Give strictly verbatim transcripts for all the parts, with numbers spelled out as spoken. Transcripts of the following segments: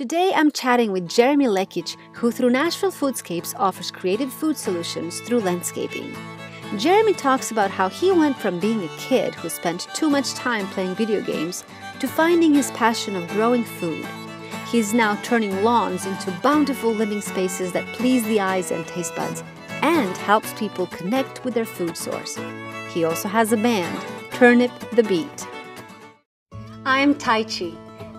Today I'm chatting with Jeremy Lekich, who through Nashville Foodscapes offers creative food solutions through landscaping. Jeremy talks about how he went from being a kid who spent too much time playing video games to finding his passion of growing food. He is now turning lawns into bountiful living spaces that please the eyes and taste buds and helps people connect with their food source. He also has a band, Turnip the Beat. I'm Tai Chi.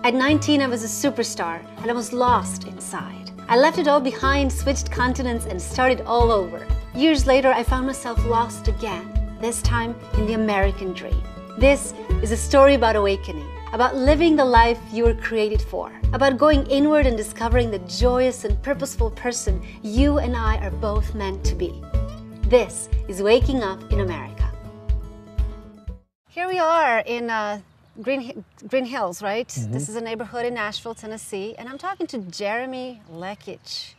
At nineteen, I was a superstar, and I was lost inside. I left it all behind, switched continents, and started all over. Years later, I found myself lost again, this time in the American dream. This is a story about awakening, about living the life you were created for, about going inward and discovering the joyous and purposeful person you and I are both meant to be. This is Waking Up in America. Here we are in uh, Green, Green Hills, right? Mm-hmm. This is a neighborhood in Nashville, Tennessee, and I'm talking to Jeremy Lekich.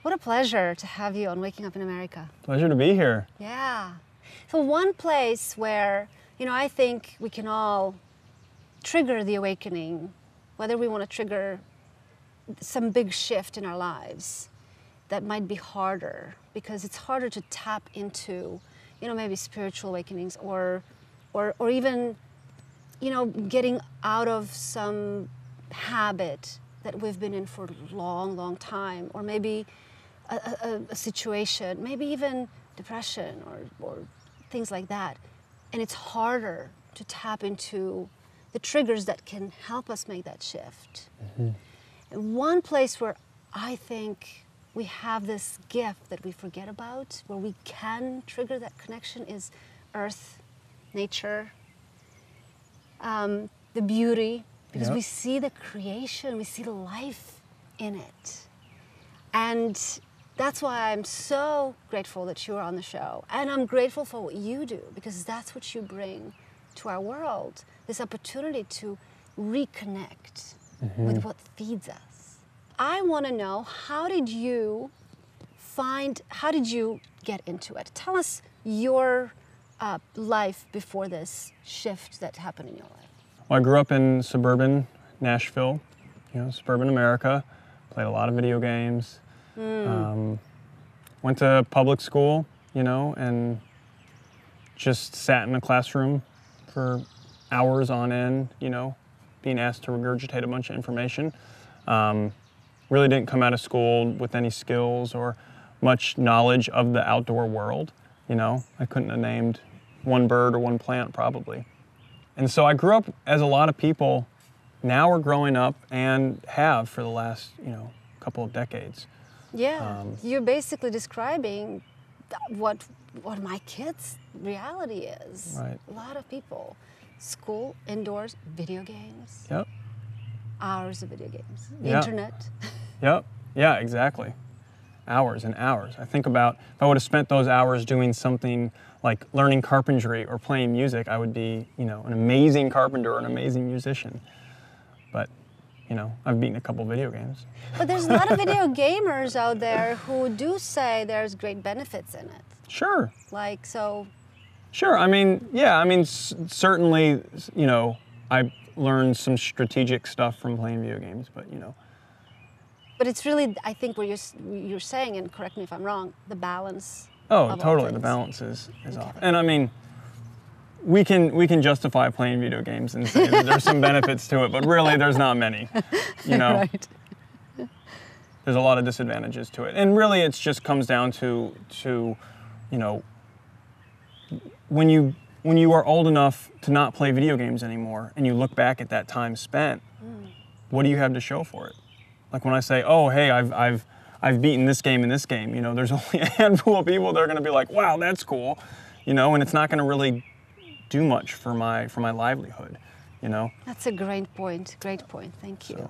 What a pleasure to have you on Waking Up in America. Pleasure to be here. Yeah. So one place where, you know, I think we can all trigger the awakening, whether we want to trigger some big shift in our lives that might be harder, because it's harder to tap into, you know, maybe spiritual awakenings or or, or even, you know, getting out of some habit that we've been in for a long, long time, or maybe a, a, a situation, maybe even depression or, or things like that. And it's harder to tap into the triggers that can help us make that shift. Mm-hmm. And one place where I think we have this gift that we forget about, where we can trigger that connection, is earth, nature, Um, the beauty, because yep. we see the creation, we see the life in it. And that's why I'm so grateful that you're on the show. And I'm grateful for what you do, because that's what you bring to our world, this opportunity to reconnect mm-hmm. with what feeds us. I want to know, how did you find, how did you get into it? Tell us your Uh, life before this shift that happened in your life. Well, I grew up in suburban Nashville, you know, suburban America. Played a lot of video games. Mm. Um, went to public school, you know, and just sat in a classroom for hours on end, you know, being asked to regurgitate a bunch of information. Um, really didn't come out of school with any skills or much knowledge of the outdoor world, you know. I couldn't have named one bird or one plant probably. And so I grew up as a lot of people now are growing up and have for the last, you know, couple of decades. Yeah, um, you're basically describing what what my kids' reality is. Right. A lot of people. School, indoors, video games. Yep. Hours of video games. The yep. internet. Yep, yeah, exactly. Hours and hours. I think about, if I would have spent those hours doing something like learning carpentry or playing music, I would be, you know, an amazing carpenter or an amazing musician. But, you know, I've beaten a couple video games. But there's a lot of video gamers out there who do say there's great benefits in it. Sure. Like, so. Sure, I mean, yeah, I mean, c certainly, you know, I learned some strategic stuff from playing video games, but, you know. But it's really, I think, what you're, you're saying, and correct me if I'm wrong, the balance. Oh, totally. The balance is, is okay. off. And I mean, we can, we can justify playing video games and say that there's some benefits to it, but really there's not many, you know? Right. There's a lot of disadvantages to it. And really it just comes down to, to you know, when you, when you are old enough to not play video games anymore and you look back at that time spent, mm. what do you have to show for it? Like when I say, oh, hey, I've, I've, I've beaten this game and this game, you know, there's only a handful of people that are gonna be like, wow, that's cool, you know, and it's not gonna really do much for my, for my livelihood, you know? That's a great point, great point, thank you. So.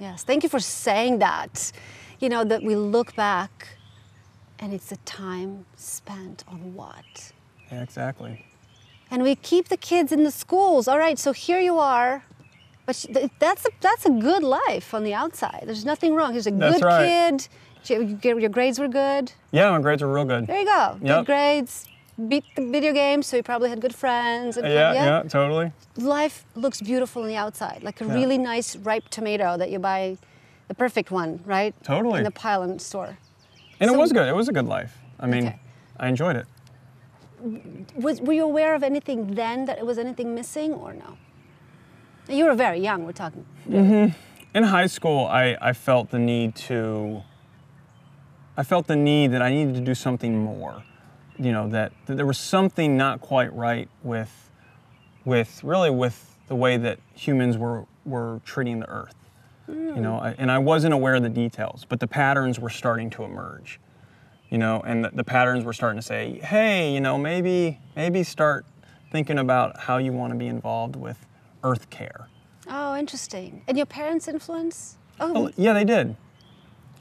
Yes, thank you for saying that, you know, that we look back and it's the time spent on what? Yeah, exactly. And we keep the kids in the schools. All right, so here you are. But that's a, that's a good life on the outside. There's nothing wrong. He's a good right. kid. Your grades were good. Yeah, my grades were real good. There you go. Yep. Good grades. Beat the video games, so you probably had good friends. And yeah, yeah, yeah, totally. Life looks beautiful on the outside, like a yeah. really nice ripe tomato that you buy the perfect one, right? Totally. In the pile in the store. And so, it was good. It was a good life. I mean, okay. I enjoyed it. Was, were you aware of anything then that it was anything missing or no? You were very young, we're talking. Mm-hmm. In high school, I, I felt the need to, I felt the need that I needed to do something more. You know, that, that there was something not quite right with, with really with the way that humans were, were treating the earth. Mm. You know, I, and I wasn't aware of the details, but the patterns were starting to emerge. You know, and the, the patterns were starting to say, hey, you know, maybe maybe start thinking about how you want to be involved with earth care. Oh, interesting. And your parents' influence? Oh. Well, yeah, they did.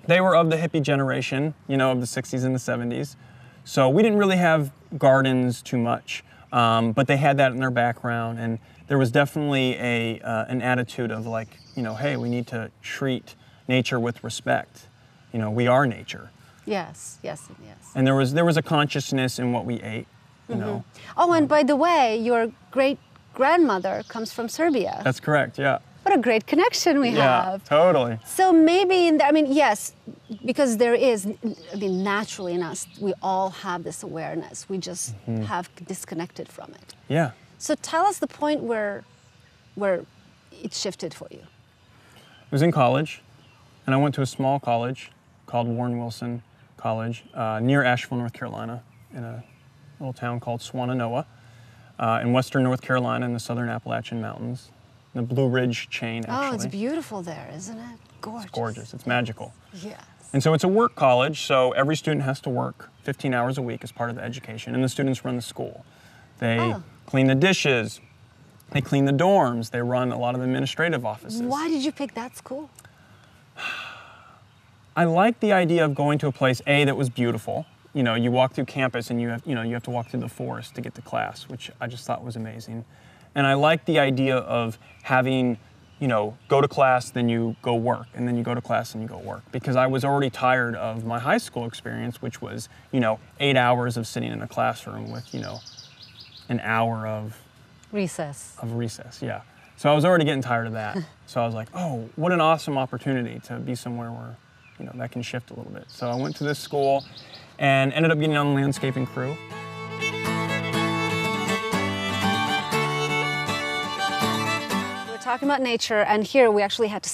They were of the hippie generation, you know, of the sixties and the seventies. So we didn't really have gardens too much, um, but they had that in their background. And there was definitely a uh, an attitude of like, you know, hey, we need to treat nature with respect. You know, we are nature. Yes, yes, and yes. And there was there was a consciousness in what we ate, you mm-hmm. know. Oh, and by the way, your great-grandmother comes from Serbia. That's correct, yeah. What a great connection we yeah, have. Yeah, totally. So maybe, in the, I mean, yes, because there is, I mean, naturally in us, we all have this awareness. We just mm-hmm. have disconnected from it. Yeah. So tell us the point where, where it shifted for you. It was in college, and I went to a small college called Warren Wilson College, uh, near Asheville, North Carolina, in a little town called Swannanoa, uh, in western North Carolina in the southern Appalachian Mountains, in the Blue Ridge chain, actually. Oh, it's beautiful there, isn't it? Gorgeous. It's gorgeous. It's magical. Yes. And so it's a work college, so every student has to work fifteen hours a week as part of the education, and the students run the school. They oh. clean the dishes. They clean the dorms. They run a lot of administrative offices. Why did you pick that school? I like the idea of going to a place, A, that was beautiful. You know, you walk through campus and you have, you know, you have to walk through the forest to get to class, which I just thought was amazing. And I like the idea of having, you know, go to class, then you go work, and then you go to class and you go work. Because I was already tired of my high school experience, which was, you know, eight hours of sitting in a classroom with, you know, an hour of... Recess. Of recess, yeah. So I was already getting tired of that. So I was like, oh, what an awesome opportunity to be somewhere where... you know, that can shift a little bit. So I went to this school and ended up getting on the landscaping crew. We're talking about nature, and here we actually had to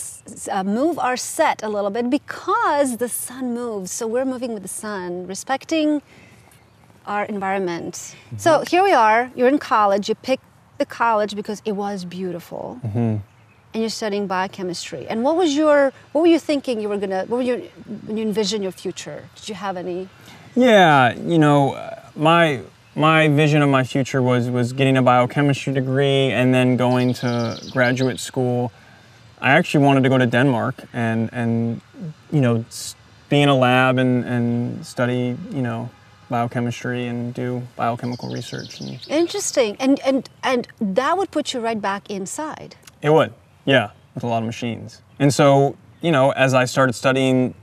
uh, move our set a little bit because the sun moves. So we're moving with the sun, respecting our environment. Mm-hmm. So here we are, you're in college, you picked the college because it was beautiful. Mm-hmm. And you're studying biochemistry. And what was your, what were you thinking you were gonna, what were you, when you envisioned your future? Did you have any? Yeah, you know, my my vision of my future was was getting a biochemistry degree and then going to graduate school. I actually wanted to go to Denmark and and you know be in a lab and and study you know biochemistry and do biochemical research. And interesting. And and and that would put you right back inside. It would. Yeah, with a lot of machines. And so, you know, as I started studying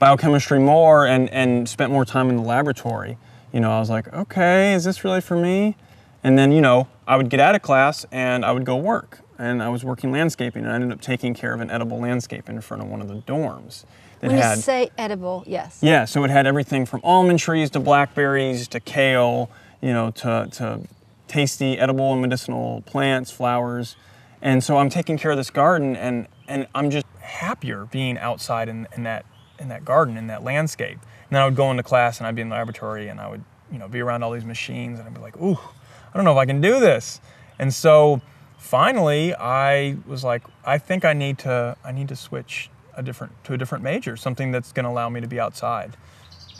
biochemistry more and, and spent more time in the laboratory, you know, I was like, okay, is this really for me? And then, you know, I would get out of class and I would go work. And I was working landscaping, and I ended up taking care of an edible landscape in front of one of the dorms. That when had, you say edible, yes. Yeah, so it had everything from almond trees to blackberries to kale, you know, to, to tasty edible and medicinal plants, flowers. And so I'm taking care of this garden, and, and I'm just happier being outside in, in, that, in that garden, in that landscape. And then I would go into class, and I'd be in the laboratory, and I would you know, be around all these machines, and I'd be like, ooh, I don't know if I can do this. And so finally, I was like, I think I need to, I need to switch a different, to a different major, something that's going to allow me to be outside.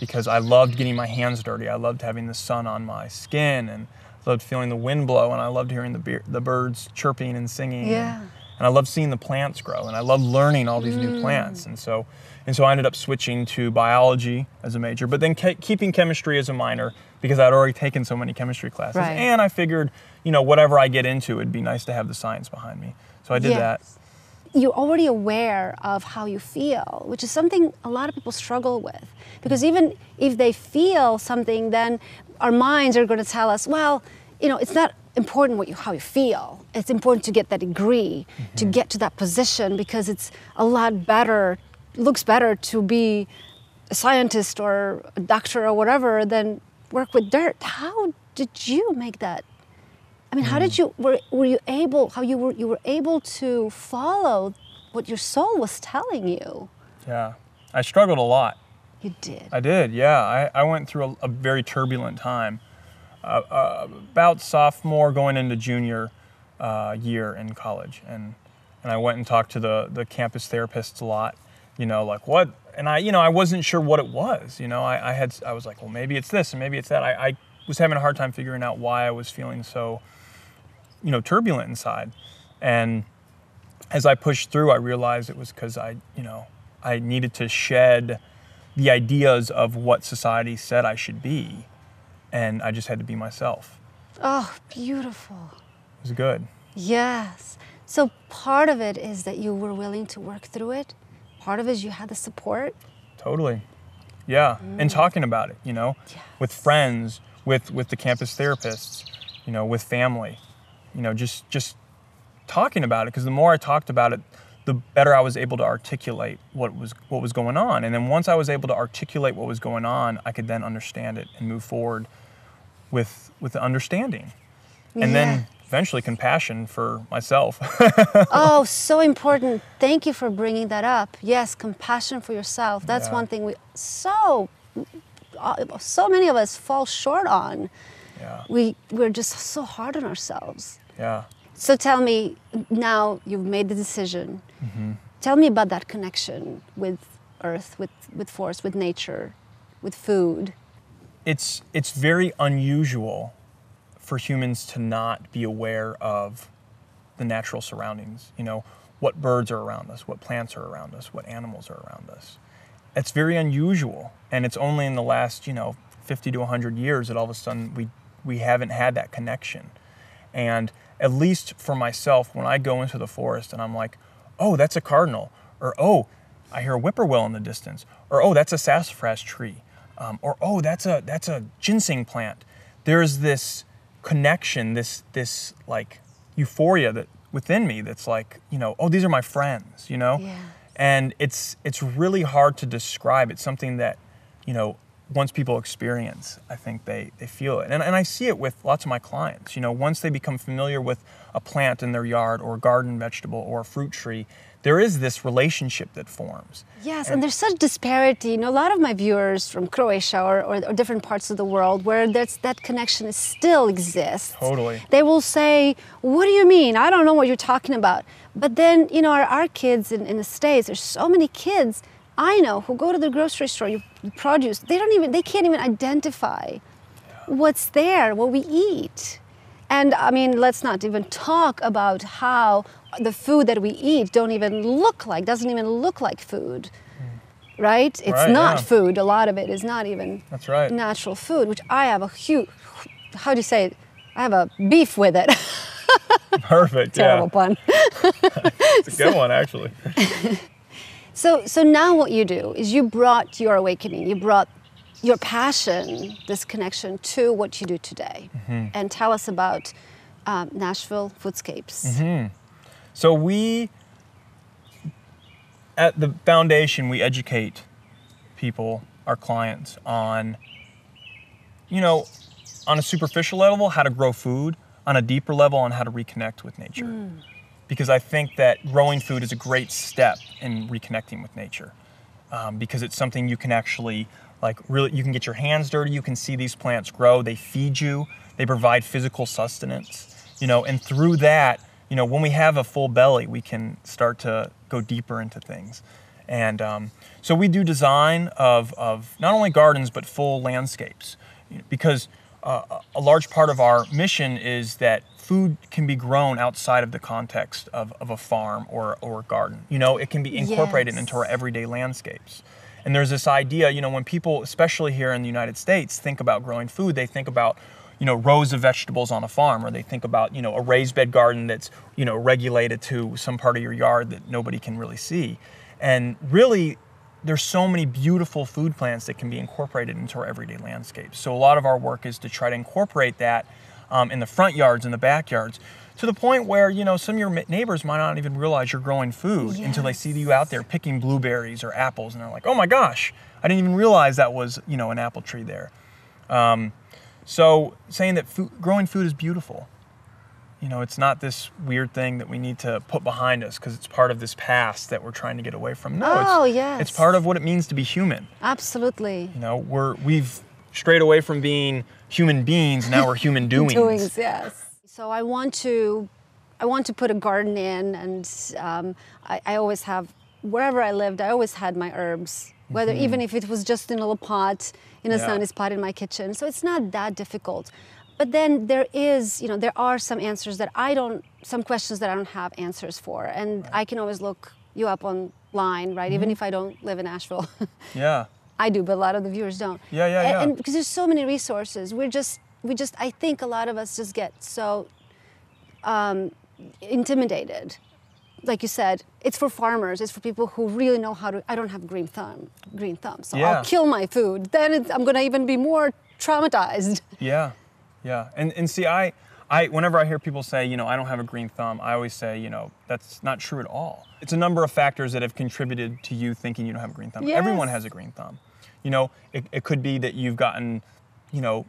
Because I loved getting my hands dirty. I loved having the sun on my skin, and I loved feeling the wind blow, and I loved hearing the, be the birds chirping and singing. Yeah. And, and I loved seeing the plants grow, and I loved learning all these mm. new plants. And so, and so I ended up switching to biology as a major, but then ke keeping chemistry as a minor because I'd already taken so many chemistry classes. Right. And I figured, you know, whatever I get into, it'd be nice to have the science behind me. So I did yes. that. You're already aware of how you feel, which is something a lot of people struggle with. Because even if they feel something, then our minds are going to tell us, well, you know, it's not important what you, how you feel. It's important to get that degree, mm-hmm. to get to that position, because it's a lot better looks better to be a scientist or a doctor or whatever than work with dirt. How did you make that? I mean, mm. how did you, were, were you able, how you were, you were able to follow what your soul was telling you? Yeah, I struggled a lot. You did? I did, yeah. I, I went through a, a very turbulent time. Uh, uh, about sophomore going into junior uh, year in college. And, and I went and talked to the, the campus therapists a lot, you know, like what, and I, you know, I wasn't sure what it was, you know, I, I had, I was like, well, maybe it's this and maybe it's that. I, I was having a hard time figuring out why I was feeling so, you know, turbulent inside. And as I pushed through, I realized it was because I, you know, I needed to shed the ideas of what society said I should be. And I just had to be myself. Oh, beautiful. It was good. Yes. So part of it is that you were willing to work through it. Part of it is you had the support. Totally. Yeah. Mm. And talking about it, you know, yes. with friends, with, with the campus therapists, you know, with family. You know, just just talking about it, because the more I talked about it, the better I was able to articulate what was what was going on. And then once I was able to articulate what was going on, I could then understand it and move forward with with the understanding. And yeah. then eventually compassion for myself. Oh, so important. Thank you for bringing that up. Yes, compassion for yourself. That's yeah. one thing we so so many of us fall short on. Yeah. We we're just so hard on ourselves. Yeah. So tell me, now you've made the decision. Mm-hmm. Tell me about that connection with earth, with, with forest, with nature, with food. It's, it's very unusual for humans to not be aware of the natural surroundings. You know, what birds are around us, what plants are around us, what animals are around us. It's very unusual. And it's only in the last, you know, fifty to a hundred years that all of a sudden we, we haven't had that connection. And at least for myself, when I go into the forest and I'm like, oh, that's a cardinal, or oh, I hear a whippoorwill in the distance, or oh, that's a sassafras tree, um, or oh, that's a that's a ginseng plant. There's this connection, this this like euphoria that within me that's like, you know, oh, these are my friends, you know, yeah. and it's it's really hard to describe. It's something that, you know, once people experience, I think they, they feel it. And, and I see it with lots of my clients. You know, once they become familiar with a plant in their yard or a garden vegetable or a fruit tree, there is this relationship that forms. Yes, and, and there's such disparity. You know, a lot of my viewers from Croatia or, or, or different parts of the world where that's, that connection is still exists. Totally. They will say, what do you mean? I don't know what you're talking about. But then, you know, our, our kids in, in the States, there's so many kids I know who go to the grocery store, you produce, they don't even, they can't even identify yeah. what's there, what we eat. And I mean, let's not even talk about how the food that we eat don't even look like, doesn't even look like food, mm. right? It's right, not yeah. food. A lot of it is not even That's right. natural food, which I have a huge, how do you say it? I have a beef with it. Perfect, Terrible yeah. Terrible pun. It's a good so, one, actually. So, so now what you do is you brought your awakening, you brought your passion, this connection to what you do today. Mm-hmm. And tell us about um, Nashville Foodscapes. Mm-hmm. So we, at the foundation, we educate people, our clients, on, you know, on a superficial level, how to grow food, on a deeper level, on how to reconnect with nature. Mm. Because I think that growing food is a great step in reconnecting with nature, um, because it's something you can actually, like, really, you can get your hands dirty, you can see these plants grow, they feed you, they provide physical sustenance, you know, and through that, you know, when we have a full belly, we can start to go deeper into things. And um, so we do design of, of not only gardens, but full landscapes, because uh, a large part of our mission is that food can be grown outside of the context of, of a farm or, or a garden. You know, it can be incorporated yes. into our everyday landscapes. And there's this idea, you know, when people, especially here in the United States, think about growing food, they think about, you know, rows of vegetables on a farm, or they think about, you know, a raised bed garden that's, you know, regulated to some part of your yard that nobody can really see. And really, there's so many beautiful food plants that can be incorporated into our everyday landscapes. So a lot of our work is to try to incorporate that um, in the front yards, in the backyards, to the point where, you know, some of your neighbors might not even realize you're growing food yes. until they see you out there picking blueberries or apples, and they're like, oh my gosh, I didn't even realize that was, you know, an apple tree there. Um, so saying that food, growing food is beautiful. You know, it's not this weird thing that we need to put behind us because it's part of this past that we're trying to get away from. No, oh, it's, yes. it's part of what it means to be human. Absolutely. You know, we're, we've strayed away from being human beings, now we're human doings. Doings, yes. So I want to, I want to put a garden in, and um, I, I always have, wherever I lived, I always had my herbs, whether mm-hmm. even if it was just in a little pot, in a yeah. sunny spot in my kitchen. So it's not that difficult. But then there is, you know, there are some answers that I don't, some questions that I don't have answers for. And right. I can always look you up online, right? Mm-hmm. Even if I don't live in Nashville. Yeah. I do, but a lot of the viewers don't. Yeah, yeah, yeah. And because there's so many resources. We're just, we just, I think a lot of us just get so um, intimidated. Like you said, it's for farmers. It's for people who really know how to, I don't have green thumb, green thumb. So yeah. I'll kill my food. Then it's, I'm going to even be more traumatized. Yeah. Yeah, and, and see, I, I, whenever I hear people say, you know, I don't have a green thumb, I always say, you know, that's not true at all. It's a number of factors that have contributed to you thinking you don't have a green thumb. Yes. Everyone has a green thumb. You know, it, it could be that you've gotten, you know,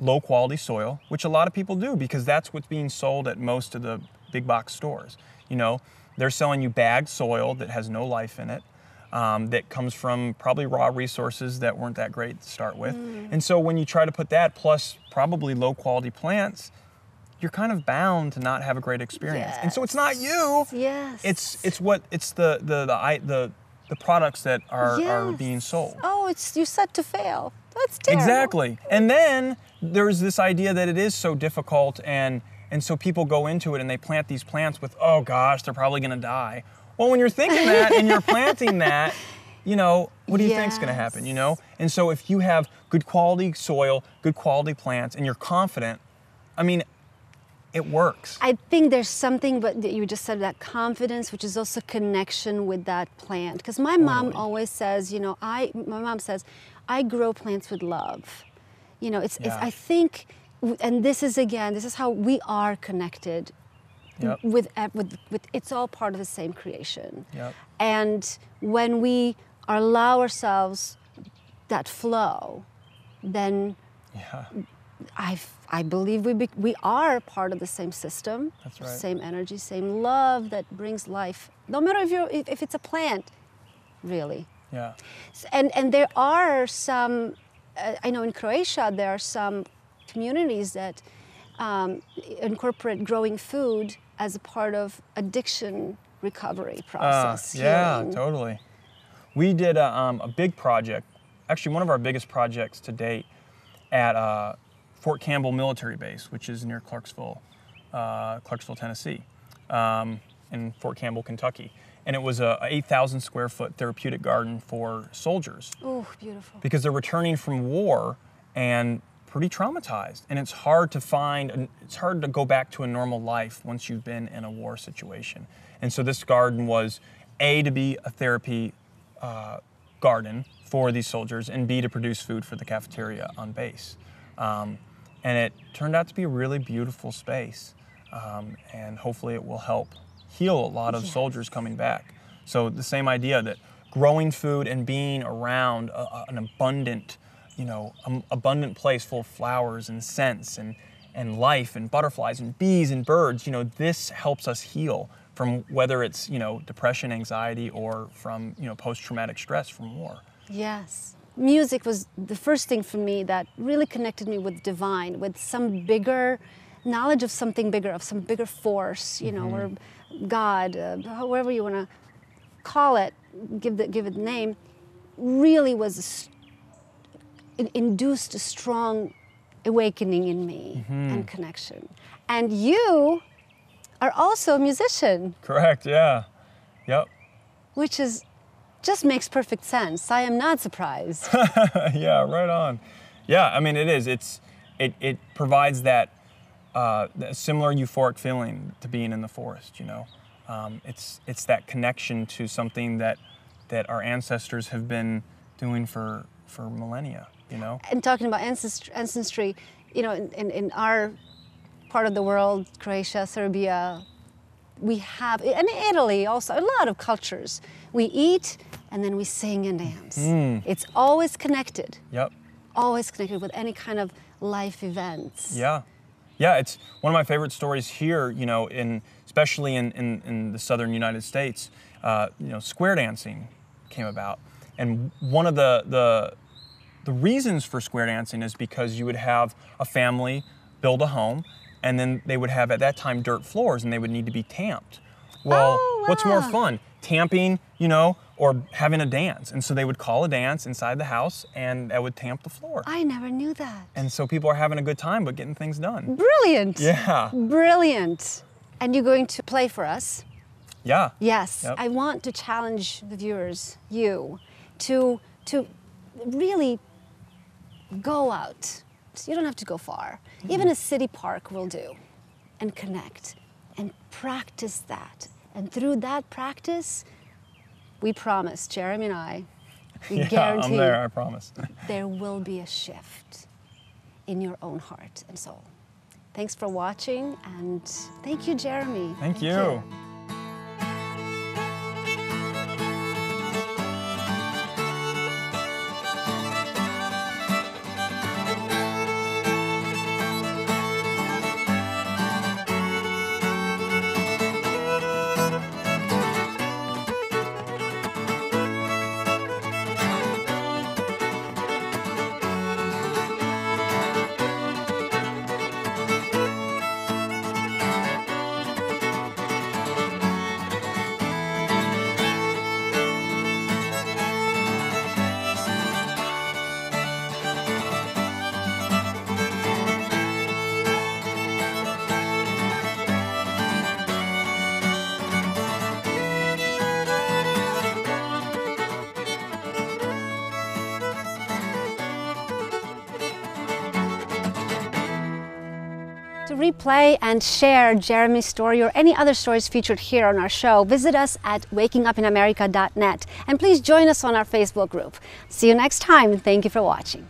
low quality soil, which a lot of people do because that's what's being sold at most of the big box stores. You know, they're selling you bagged soil that has no life in it. Um, that comes from probably raw resources that weren't that great to start with. Mm. And so when you try to put that plus probably low quality plants, you're kind of bound to not have a great experience. Yes. And so it's not you. Yes. It's it's what it's the the the the, the products that are, yes. are being sold. Oh, it's you're set to fail. That's terrible. Exactly. And then there's this idea that it is so difficult, and and so people go into it and they plant these plants with, oh gosh, they're probably gonna die. Well, when you're thinking that and you're planting that, you know, what do you yes. think's going to happen, you know? And so if you have good quality soil, good quality plants, and you're confident, I mean, it works. I think there's something, but you just said that confidence, which is also connection with that plant. Because my mom really? always says, you know, I, my mom says, I grow plants with love. You know, it's, yeah. it's I think, and this is again, this is how we are connected. Yep. With, with, with, it's all part of the same creation. Yep. And when we allow ourselves that flow, then yeah. I, I believe we, be, we are part of the same system. That's right. Same energy, same love that brings life. No matter if, you're, if, if it's a plant, really. Yeah. And, and there are some, uh, I know in Croatia, there are some communities that um, incorporate growing food as a part of addiction recovery process. Uh, yeah, healing. Totally. We did a, um, a big project, actually one of our biggest projects to date at uh, Fort Campbell Military Base, which is near Clarksville, uh, Clarksville, Tennessee, um, and Fort Campbell, Kentucky. And it was a eight thousand square foot therapeutic garden for soldiers. Ooh, beautiful. Because they're returning from war and pretty traumatized, and it's hard to find, it's hard to go back to a normal life once you've been in a war situation. And so this garden was A, to be a therapy uh, garden for these soldiers, and B, to produce food for the cafeteria on base. Um, and it turned out to be a really beautiful space, um, and hopefully it will help heal a lot of yes. soldiers coming back. So the same idea that growing food and being around a, a, an abundant you know, an abundant place full of flowers and scents and, and life and butterflies and bees and birds, you know, this helps us heal from whether it's, you know, depression, anxiety, or from, you know, post-traumatic stress from war. Yes. Music was the first thing for me that really connected me with divine, with some bigger knowledge of something bigger, of some bigger force, you know, mm-hmm. or God, uh, however you want to call it, give, the, give it a name, really was a it induced a strong awakening in me mm-hmm. and connection. And you are also a musician. Correct, yeah, yep. Which is, just makes perfect sense. I am not surprised. Yeah, right on. Yeah, I mean, it is. It's, it, it provides that, uh, that similar euphoric feeling to being in the forest, you know. Um, it's, it's that connection to something that, that our ancestors have been doing for, for millennia. You know? And talking about ancestry, ancestry you know, in, in, in our part of the world, Croatia, Serbia. We have, and Italy also, a lot of cultures. We eat and then we sing and dance. Mm. It's always connected. Yep. Always connected with any kind of life events. Yeah. Yeah, it's one of my favorite stories here, you know, in especially in, in, in the southern United States, uh, you know, square dancing came about. And one of the, the, the reasons for square dancing is because you would have a family build a home, and then they would have, at that time, dirt floors, and they would need to be tamped. Well, oh, wow. What's more fun? Tamping, you know, or having a dance. And so they would call a dance inside the house, and that would tamp the floor. I never knew that. And so people are having a good time, but getting things done. Brilliant. Yeah. Brilliant. And you're going to play for us? Yeah. Yes. Yep. I want to challenge the viewers, you, to, to really go out. You don't have to go far. Mm-hmm. Even a city park will do. And connect and practice that. And through that practice, we promise, Jeremy and I, we yeah, guarantee I'm there, I promise. There will be a shift in your own heart and soul. Thanks for watching, and thank you, Jeremy. Thank, thank you. you. Replay and share Jeremy's story or any other stories featured here on our show, visit us at waking up in america dot net, and please join us on our Facebook group. See you next time, and thank you for watching.